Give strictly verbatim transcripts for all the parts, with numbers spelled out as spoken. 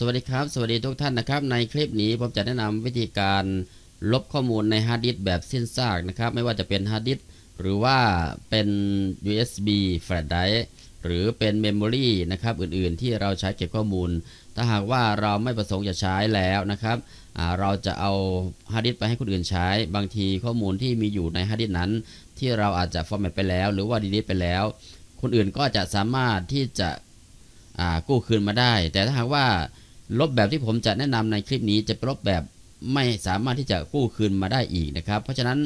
สวัสดีครับสวัสดีทุกท่านนะครับในคลิปนี้ผมจะแนะนำวิธีการลบข้อมูลในฮาร์ดดิสก์แบบสิ้นซากนะครับไม่ว่าจะเป็นฮาร์ดดิสก์หรือว่าเป็น ยู เอส บี แฟลชไดรฟ์หรือเป็นเมมโมรีนะครับอื่นๆที่เราใช้เก็บข้อมูลถ้าหากว่าเราไม่ประสงค์จะใช้แล้วนะครับเราจะเอาฮาร์ดดิสก์ไปให้คนอื่นใช้บางทีข้อมูลที่มีอยู่ในฮาร์ดดิสก์นั้นที่เราอาจจะฟอร์แมตไปแล้วหรือว่าดีลิทไปแล้วคนอื่นก็จะสามารถที่จะกู้คืนมาได้แต่ถ้าหากว่าลบแบบที่ผมจะแนะนำในคลิปนี้จะลบแบบไม่สามารถที่จะกู้คืนมาได้อีกนะครับเพราะฉะนั้น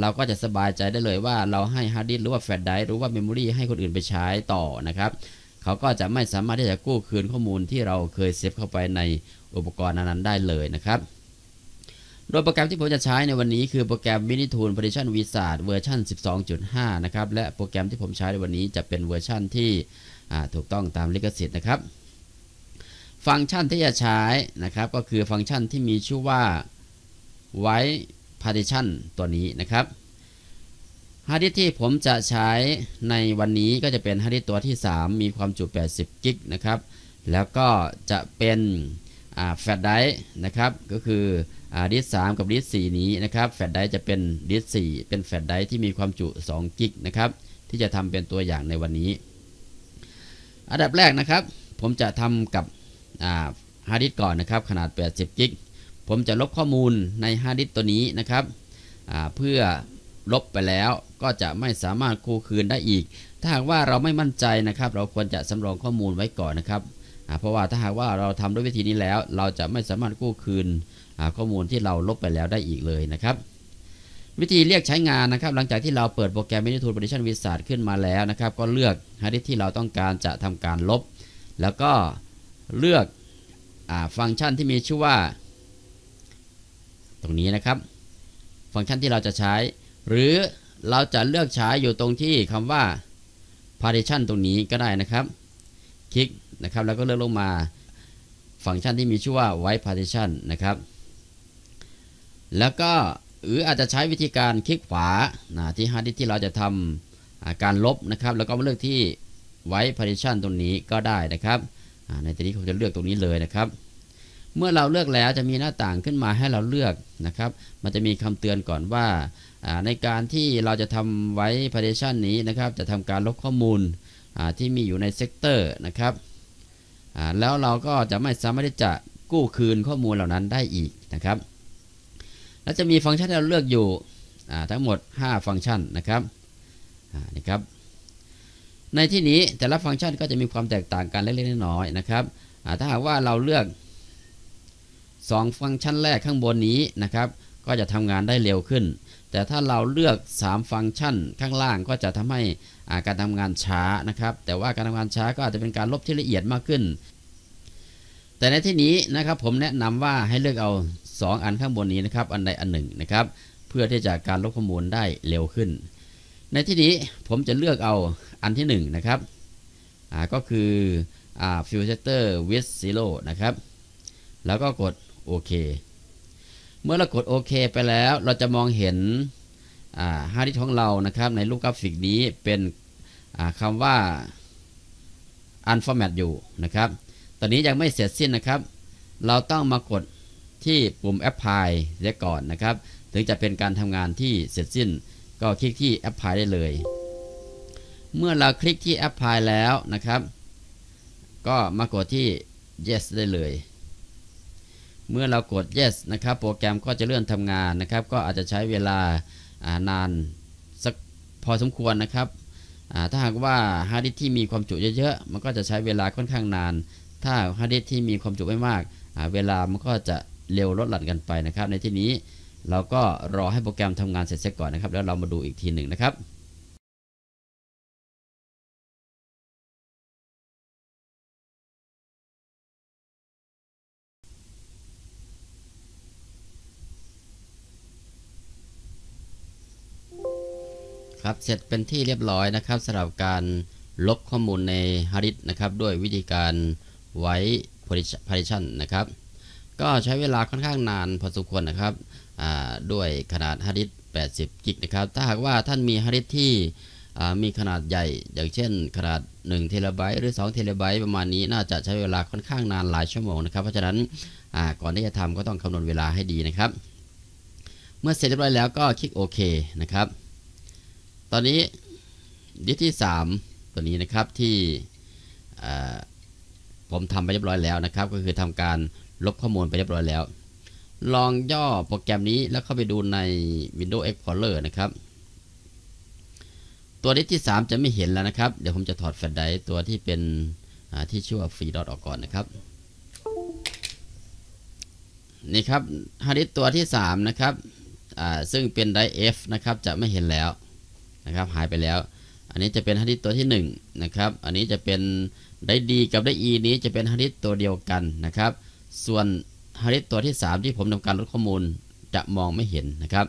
เราก็จะสบายใจได้เลยว่าเราให้ฮาร์ดดิสก์หรือว่าแฟลชไดรฟ์หรือว่าเมมโมรีให้คนอื่นไปใช้ต่อนะครับเขาก็จะไม่สามารถที่จะกู้คืนข้อมูลที่เราเคยเซฟเข้าไปในอุปกรณ์นั้นๆได้เลยนะครับโดยโปรแกรมที่ผมจะใช้ในวันนี้คือโปรแกรม MiniTool Partition Wizard เวอร์ชัน สิบสองจุดห้า นะครับและโปรแกรมที่ผมใช้ในวันนี้จะเป็นเวอร์ชันที่ถูกต้องตามลิขสิทธิ์นะครับฟังก์ชันที่จะใช้นะครับก็คือฟังก์ชันที่มีชื่อว่า White Partition ตัวนี้นะครับฮาร์ดดิสก์ที่ผมจะใช้ในวันนี้ก็จะเป็นฮาร์ดดิสก์ตัวที่สามมีความจุแปดสิบกิกนะครับแล้วก็จะเป็นแฟลชไดรฟ์นะครับก็คือดิสก์สามกับดิสก์สี่นี้นะครับแฟลชไดรฟ์จะเป็นดิสก์สี่เป็นแฟลชไดรฟ์ที่มีความจุสองกิกนะครับที่จะทำเป็นตัวอย่างในวันนี้อันดับแรกนะครับผมจะทำกับฮาร์ดดิสก์ก่อนนะครับขนาดแปดสิบกิกผมจะลบข้อมูลในฮาร์ดดิสก์ตัวนี้นะครับเพื่อลบไปแล้วก็จะไม่สามารถกู้คืนได้อีกถ้าหากว่าเราไม่มั่นใจนะครับเราควรจะสำรองข้อมูลไว้ก่อนนะครับเพราะว่าถ้าหากว่าเราทำด้วยวิธีนี้แล้วเราจะไม่สามารถกู้คืนข้อมูลที่เราลบไปแล้วได้อีกเลยนะครับวิธีเรียกใช้งานนะครับหลังจากที่เราเปิดโปรแกรม MiniTool Partition Wizard ขึ้นมาแล้วนะครับก็เลือกฮาร์ดดิสก์ที่เราต้องการจะทำการลบแล้วก็เลือกฟังก์ชันที่มีชื่อว่าตรงนี้นะครับฟังก์ชันที่เราจะใช้หรือเราจะเลือกใช้อยู่ตรงที่คำว่า partition ตรงนี้ก็ได้นะครับคลิกนะครับแล้วก็เลื่อนลงมาฟังก์ชันที่มีชื่อว่า White Partition นะครับแล้วก็หรืออาจจะใช้วิธีการคลิกขวาที่ฮาร์ดดิสก์ที่เราจะทำการลบนะครับแล้วก็มาเลือกที่ White Partition ตรงนี้ก็ได้นะครับในตรงนี้ผมจะเลือกตรงนี้เลยนะครับเมื่อเราเลือกแล้วจะมีหน้าต่างขึ้นมาให้เราเลือกนะครับมันจะมีคำเตือนก่อนว่าในการที่เราจะทำไว้ partition นี้นะครับจะทำการลบข้อมูลที่มีอยู่ในเซกเตอร์นะครับแล้วเราก็จะไม่สามารถที่จะกู้คืนข้อมูลเหล่านั้นได้อีกนะครับและจะมีฟังก์ชันที่เราเลือกอยู่ทั้งหมดห้าฟังก์ชันนะครับนะครับในที่นี้แต่ละฟังก์ชันก็จะมีความแตกต่างกันเล็กๆน้อยๆนะครับถ้าหากว่าเราเลือกสองฟังก์ชันแรกข้างบนนี้นะครับก็จะทำงานได้เร็วขึ้นแต่ถ้าเราเลือกสามฟังก์ชันข้างล่างก็จะทำให้การทำงานช้านะครับแต่ว่าการทำงานช้าก็อาจจะเป็นการลบที่ละเอียดมากขึ้นแต่ในที่นี้นะครับผมแนะนำว่าให้เลือกเอาสองอันข้างบนนี้นะครับอันใดอันหนึ่งนะครับเพื่อที่จะการลบข้อมูลได้เร็วขึ้นในที่นี้ผมจะเลือกเอาอันที่หนึ่งนะครับก็คือ filter with zero นะครับแล้วก็กดโอเคเมื่อเรากดโอเคไปแล้วเราจะมองเห็นฮาร์ดดิสก์ของเรานะครับในรูปกราฟิกนี้เป็นคำว่า unformat อยู่นะครับตอนนี้ยังไม่เสร็จสิ้นนะครับเราต้องมากดที่ปุ่ม apply เสียก่อนนะครับถึงจะเป็นการทำงานที่เสร็จสิ้นก็คลิกที่ apply ได้เลยเมื่อเราคลิกที่ apply แล้วนะครับก็มากดที่ yes ได้เลยเมื่อเรากด yes นะครับโปรแกรมก็จะเลื่อนทำงานนะครับก็อาจจะใช้เวลานานสักพอสมควรนะครับถ้าหากว่าฮาร์ดดิสก์ที่มีความจุเยอะๆมันก็จะใช้เวลาค่อนข้างนานถ้าฮาร์ดดิสก์ที่มีความจุไม่มากเวลามันก็จะเร็วลดหลั่นกันไปนะครับในที่นี้เราก็รอให้โปรแกรมทำงานเสร็จเสียก่อนนะครับแล้วเรามาดูอีกทีหนึ่งนะครับครับเสร็จเป็นที่เรียบร้อยนะครับสำหรับการลบข้อมูลในฮาร์ดดิสก์นะครับด้วยวิธีการไว้ partition นะครับก็ใช้เวลาค่อนข้างนานพอสมควรนะครับด้วยขนาดฮาร์ดดิสก์แปดสิบกิกนะครับถ้าหากว่าท่านมีฮาร์ดดิสก์ที่มีขนาดใหญ่อย่างเช่นขนาด หนึ่งเทราไบต์หรือสองเทราไบต์ประมาณนี้น่าจะใช้เวลาค่อนข้างนานหลายชั่วโมงนะครับเพราะฉะนั้นก่อนที่จะทำก็ต้องคำนวณเวลาให้ดีนะครับเมื่อเสร็จเรียบร้อยแล้วก็คลิกโอเคนะครับตอนนี้ดิสที่สามตัวนี้นะครับที่ผมทำไปเรียบร้อยแล้วนะครับก็คือทำการลบข้อมูลไปเรียบร้อยแล้วลองย่อโปรแกรมนี้แล้วเข้าไปดูใน Windows Explorer นะครับตัวดิสที่สามจะไม่เห็นแล้วนะครับเดี๋ยวผมจะถอดแฟลชไดรฟ์ตัวที่เป็นที่ชื่อว่าฟรีดอทออกก่อนนะครับนี่ครับฮาร์ดดิสตัวที่สามนะครับซึ่งเป็นไดรฟ์ F นะครับจะไม่เห็นแล้วนะครับหายไปแล้วอันนี้จะเป็นฮาร์ดดิสตัวที่หนึ่งนะครับอันนี้จะเป็นไดรฟ์ D กับไดรฟ์ E นี้จะเป็นฮาร์ดดิสตัวเดียวกันนะครับส่วนฮาร์ดดิสตัวที่สามที่ผมทำการลดข้อมูลจะมองไม่เห็นนะครับ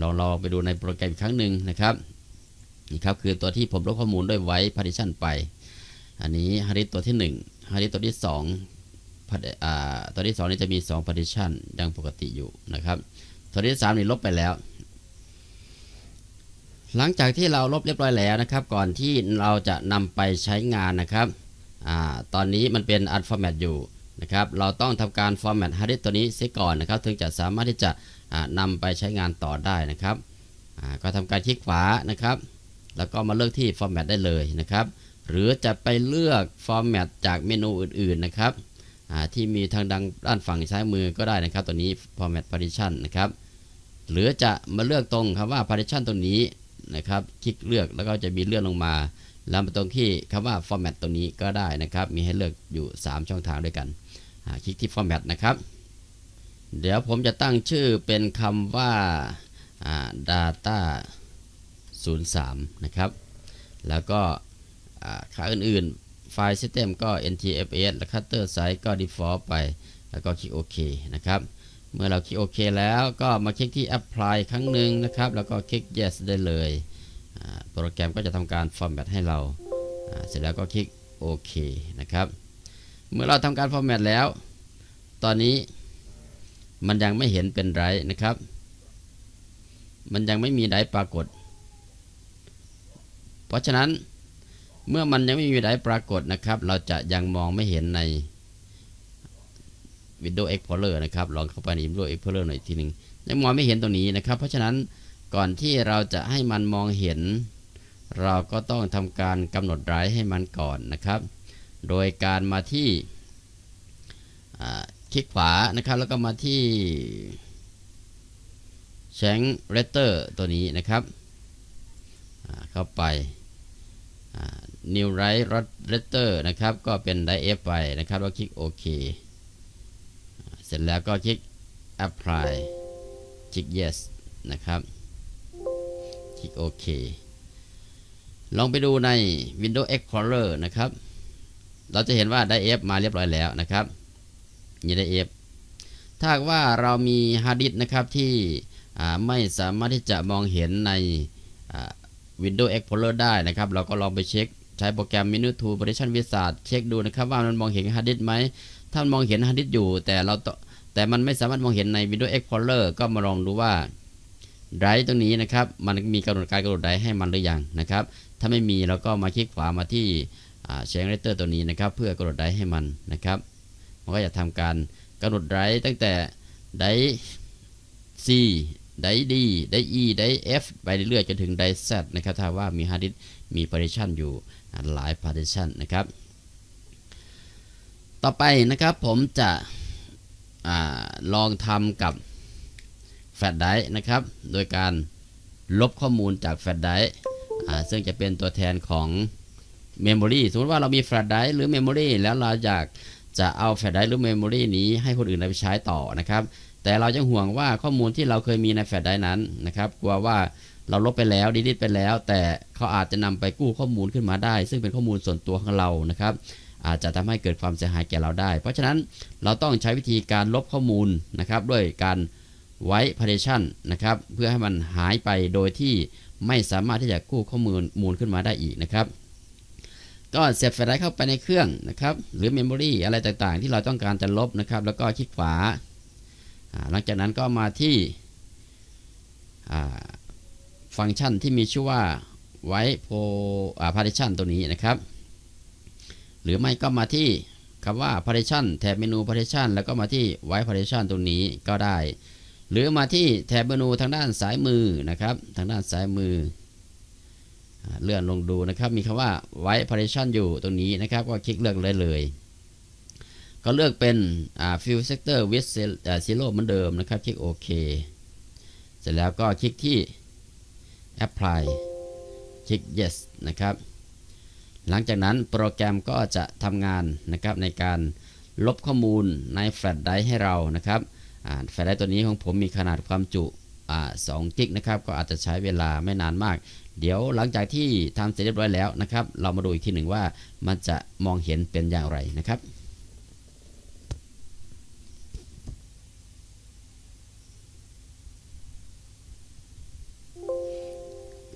ลองลองไปดูในโปรแกรมอีกครั้งหนึ่งนะครับนี่ครับคือตัวที่ผมลบข้อมูลด้วยไว้ partition ไปอันนี้ฮาร์ดดิสตัวที่หนึ่งฮาร์ดดิสตัวที่สองตัวที่สองนี้จะมีสอง partition ยังปกติอยู่นะครับตัวที่สามนี่ลบไปแล้วหลังจากที่เราลบเรียบร้อยแล้วนะครับก่อนที่เราจะนำไปใช้งานนะครับอ่าตอนนี้มันเป็น unformat อยู่นะครับเราต้องทำการ format ฮาร์ดดิสตัวนี้เสียก่อนนะครับถึงจะสามารถที่จะนำไปใช้งานต่อได้นะครับก็ทำการคลิกขวานะครับแล้วก็มาเลือกที่ format ได้เลยนะครับหรือจะไปเลือก format จากเมนูอื่นๆนะครับที่มีทางดังด้านฝั่งซ้ายมือก็ได้นะครับตัวนี้ format partition นะครับหรือจะมาเลือกตรงคำว่า partition ตัวนี้นะครับคลิกเลือกแล้วก็จะมีเลื่อนลงมาแล้วมาตรงที่คำว่า format ตัวนี้ก็ได้นะครับมีให้เลือกอยู่สามช่องทางด้วยกันคลิกที่ format นะครับเดี๋ยวผมจะตั้งชื่อเป็นคำว่า data ศูนย์สามนะครับแล้วก็ค่าอื่นๆไฟล์ System ก็ เอ็น ที เอฟ เอส และ Cutter Size ก็ Default ไปแล้วก็คลิกโอเคนะครับเมื่อเราคลิกโอเคแล้วก็มาคลิกที่ Apply ครั้งหนึ่งนะครับแล้วก็คลิก Yes ได้เลยโปรแกรมก็จะทำการ Format ให้เราเสร็จแล้วก็คลิกโอเคนะครับเมื่อเราทำการ Format แล้วตอนนี้มันยังไม่เห็นเป็นไรนะครับมันยังไม่มีไรปรากฏเพราะฉะนั้นเมื่อมันยังไม่มีไดรฟ์ปรากฏนะครับเราจะยังมองไม่เห็นใน Windows Explorer นะครับลองเข้าไปใน Windows Explorer หน่อยทีหนึ่งยังมองไม่เห็นตัวนี้นะครับเพราะฉะนั้นก่อนที่เราจะให้มันมองเห็นเราก็ต้องทำการกำหนดไดรฟ์ให้มันก่อนนะครับโดยการมาที่คลิกขวานะครับแล้วก็มาที่ Change Letter ตัวนี้นะครับเข้าไปNew Write Letter นะครับก็เป็นไดรฟ์ F ไปนะครับแล้วคลิกโอเคเสร็จแล้วก็คลิก Apply คลิก Yes นะครับคลิกโอเคลองไปดูใน Windows Explorer นะครับเราจะเห็นว่าไดรฟ์ F มาเรียบร้อยแล้วนะครับมีไดรฟ์ F ถ้าว่าเรามีฮาร์ดดิสก์นะครับที่ไม่สามารถที่จะมองเห็นในWindows Explorer ได้นะครับเราก็ลองไปเช็คใช้โปรแกรม MiniTool Partition Wizard เช็คดูนะครับว่ามันมองเห็นฮาร์ดดิสก์ไหมถ้ามองเห็นฮาร์ดดิสก์อยู่แต่เราแต่มันไม่สามารถมองเห็นใน Windows Explorer ก็มาลองดูว่าไดรฟ์ตรงนี้นะครับมันมีกำหนดการกำหนดไดรฟ์ให้มันหรือยังนะครับถ้าไม่มีเราก็มาคลิกขวามาที่แชร์เรเตอร์ตัวนี้นะครับเพื่อกำหนดไดรฟ์ให้มันนะครับมันก็จะทำการกำหนดไดรฟ์ตั้งแต่ไดรฟ์ Cได้ D ได้ E ได้ F ไปเรื่อยๆจนถึงได้ Z นะครับถ้าว่ามีฮาร์ดดิสก์มี partition อยู่หลาย partition นะครับต่อไปนะครับผมจะลองทำกับแฟลชไดรฟ์นะครับโดยการลบข้อมูลจากแฟลชไดรฟ์ซึ่งจะเป็นตัวแทนของเมมโมรีสมมติว่าเรามีแฟลชไดรฟ์หรือเมมโมรีแล้วเราอยากจะเอาแฟลชไดรฟ์หรือเมมโมรีนี้ให้คนอื่นไปใช้ต่อนะครับแต่เรายังห่วงว่าข้อมูลที่เราเคยมีในแฟลชไดรฟ์นั้นนะครับกลัวว่าเราลบไปแล้วดีลิทไปแล้วแต่เขาอาจจะนำไปกู้ข้อมูลขึ้นมาได้ซึ่งเป็นข้อมูลส่วนตัวของเรานะครับอาจจะทำให้เกิดความเสียหายแก่เราได้เพราะฉะนั้นเราต้องใช้วิธีการลบข้อมูลนะครับด้วยการไว้ partition นะครับเพื่อให้มันหายไปโดยที่ไม่สามารถที่จะกู้ข้อมูลมูลขึ้นมาได้อีกนะครับก็เสียบแฟลชไดรฟ์เข้าไปในเครื่องนะครับหรือเมมโมรีอะไรต่างๆที่เราต้องการจะลบนะครับแล้วก็คลิกขวาหลังจากนั้นก็มาที่ฟังก์ชันที่มีชื่อว่า ไว้โปร partition ตัวนี้นะครับหรือไม่ก็มาที่คำว่า partition แถบเมนู partition แล้วก็มาที่ไว้ partition ตัวนี้ก็ได้หรือมาที่แถบเมนูทางด้านซ้ายมือนะครับทางด้านซ้ายมือเลื่อนลงดูนะครับมีคำว่าไว้ partition อยู่ตรงนี้นะครับก็คลิกเลือกเลยเลยก็เลือกเป็นอ่า fill sector with zero เหมือนเดิมนะครับคลิกโอเคเสร็จแล้วก็คลิกที่ apply คลิก yes นะครับหลังจากนั้นโปรแกรมก็จะทำงานนะครับในการลบข้อมูลในแฟลชไดรฟ์ให้เรานะครับแฟลชไดรฟ์ตัวนี้ของผมมีขนาดความจุสองกิกนะครับก็อาจจะใช้เวลาไม่นานมากเดี๋ยวหลังจากที่ทำเสร็จเรียบร้อยแล้วนะครับเรามาดูอีกทีหนึ่งว่ามันจะมองเห็นเป็นอย่างไรนะครับ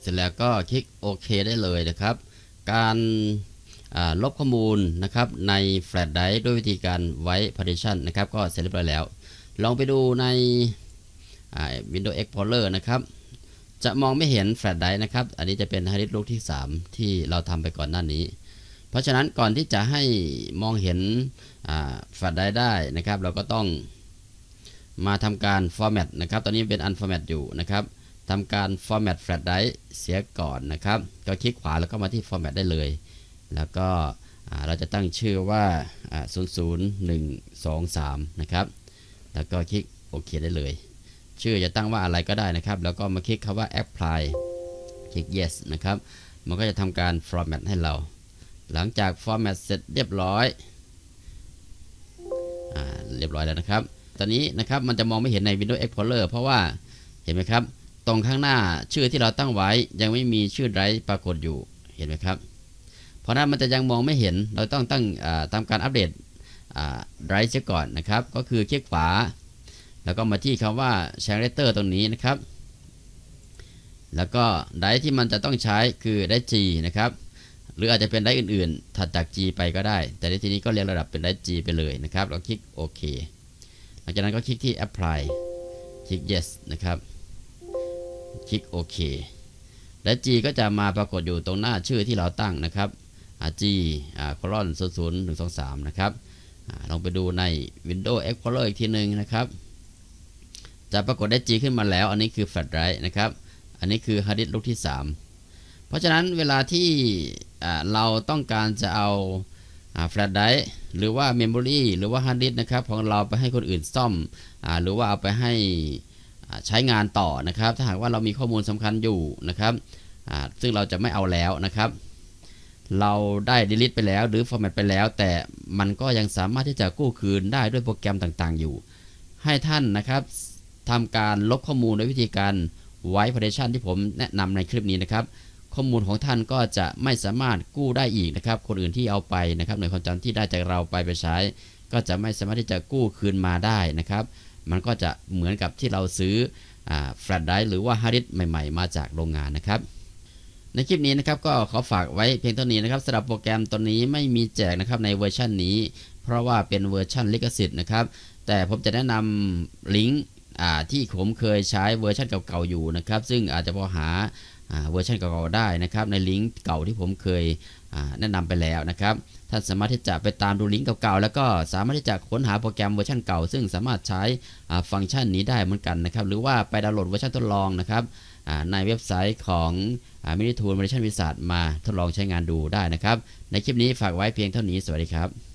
เสร็จแล้วก็คลิกโอเคได้เลยนะครับการลบข้อมูลนะครับในแฟลชไดรฟ์ด้วยวิธีการไว้ partition นะครับก็เสร็จเรียบร้อยแล้วลองไปดูใน Windows Explorer นะครับจะมองไม่เห็นแฟลชไดรฟ์นะครับอันนี้จะเป็นฮาร์ดดิสก์ลูกที่สามที่เราทำไปก่อนหน้านี้เพราะฉะนั้นก่อนที่จะให้มองเห็นแฟลชไดรฟ์ได้นะครับเราก็ต้องมาทำการ format นะครับตอนนี้เป็น unformat อยู่นะครับทำการ format flash drive เสียก่อนนะครับก็คลิกขวาแล้วก็มาที่ format ได้เลยแล้วก็เราจะตั้งชื่อว่าศูนย์ ศูนย์ หนึ่ง สอง สามนะครับแล้วก็คลิกโอเคได้เลยชื่อจะตั้งว่าอะไรก็ได้นะครับแล้วก็มาคลิกคำว่า apply คลิก yes นะครับมันก็จะทำการ format ให้เราหลังจาก format เสร็จเรียบร้อยอ่าเรียบร้อยแล้วนะครับตอนนี้นะครับมันจะมองไม่เห็นใน Windows Explorer เพราะว่าเห็นไหมครับตรงข้างหน้าชื่อที่เราตั้งไว้ยังไม่มีชื่อไดรฟ์ปรากฏอยู่เห็นไหมครับเพราะนั้นมันจะยังมองไม่เห็นเราต้องตั้งทำการอัปเดตไดรฟ์เสียก่อนนะครับก็คือคลิกขวาแล้วก็มาที่คำว่า Character ตรงนี้นะครับแล้วก็ไดรฟ์ที่มันจะต้องใช้คือไดรฟ์ G นะครับหรืออาจจะเป็นไดรฟ์อื่นๆถัดจาก G ไปก็ได้แต่ในที่นี้ก็เรียงระดับเป็นไดรฟ์ G ไปเลยนะครับเราคลิกโอเคหลังจากนั้นก็คลิกที่ Apply คลิก Yes นะครับคลิกโอเคและ G ก็จะมาปรากฏอยู่ตรงหน้าชื่อที่เราตั้งนะครับ G โคลอนศูนย์ ศูนย์ หนึ่ง สอง สามนะครับลองไปดูใน Windows Explorer อีกทีหนึ่งนะครับจะปรากฏได้ G ขึ้นมาแล้วอันนี้คือแฟลชไดรฟ์นะครับอันนี้คือฮาร์ดดิสก์ลูกที่สามเพราะฉะนั้นเวลาที่เราต้องการจะเอาแฟลชไดรฟ์หรือว่าเมมโมรีหรือว่าฮาร์ดดิสก์นะครับของเราไปให้คนอื่นซ่อมหรือว่าเอาไปให้ใช้งานต่อนะครับถ้าหากว่าเรามีข้อมูลสำคัญอยู่นะครับซึ่งเราจะไม่เอาแล้วนะครับเราได้ delete ไปแล้วหรือ format ไปแล้วแต่มันก็ยังสามารถที่จะกู้คืนได้ด้วยโปรแกรมต่างๆอยู่ให้ท่านนะครับทำการลบข้อมูลด้วยวิธีการไว้ partition ที่ผมแนะนำในคลิปนี้นะครับข้อมูลของท่านก็จะไม่สามารถกู้ได้อีกนะครับคนอื่นที่เอาไปนะครับหน่วยความจำที่ได้จากเราไปไปใช้ก็จะไม่สามารถที่จะกู้คืนมาได้นะครับมันก็จะเหมือนกับที่เราซื้อแฟลชไดรฟ์หรือว่าฮาร์ดดิสก์ใหม่ๆมาจากโรงงานนะครับในคลิปนี้นะครับก็ขอฝากไว้เพียงเท่านี้นะครับสำหรับโปรแกรมตัวนี้ไม่มีแจกนะครับในเวอร์ชันนี้เพราะว่าเป็นเวอร์ชันลิขสิทธิ์นะครับแต่ผมจะแนะนำลิงก์ที่ผมเคยใช้เวอร์ชันเก่าๆอยู่นะครับซึ่งอาจจะพอหาเวอร์ชันเก่าๆได้นะครับในลิงก์เก่าที่ผมเคยแนะนำไปแล้วนะครับท่านสามารถที่จะไปตามดูลิงก์เก่าๆแล้วก็สามารถที่จะค้นหาโปรแกรมเวอร์ชันเก่าซึ่งสามารถใช้ฟังก์ชันนี้ได้เหมือนกันนะครับหรือว่าไปดาวน์โหลดเวอร์ชันทดลองนะครับในเว็บไซต์ของ MiniTool Partition Wizard มาทดลองใช้งานดูได้นะครับในคลิปนี้ฝากไว้เพียงเท่านี้สวัสดีครับ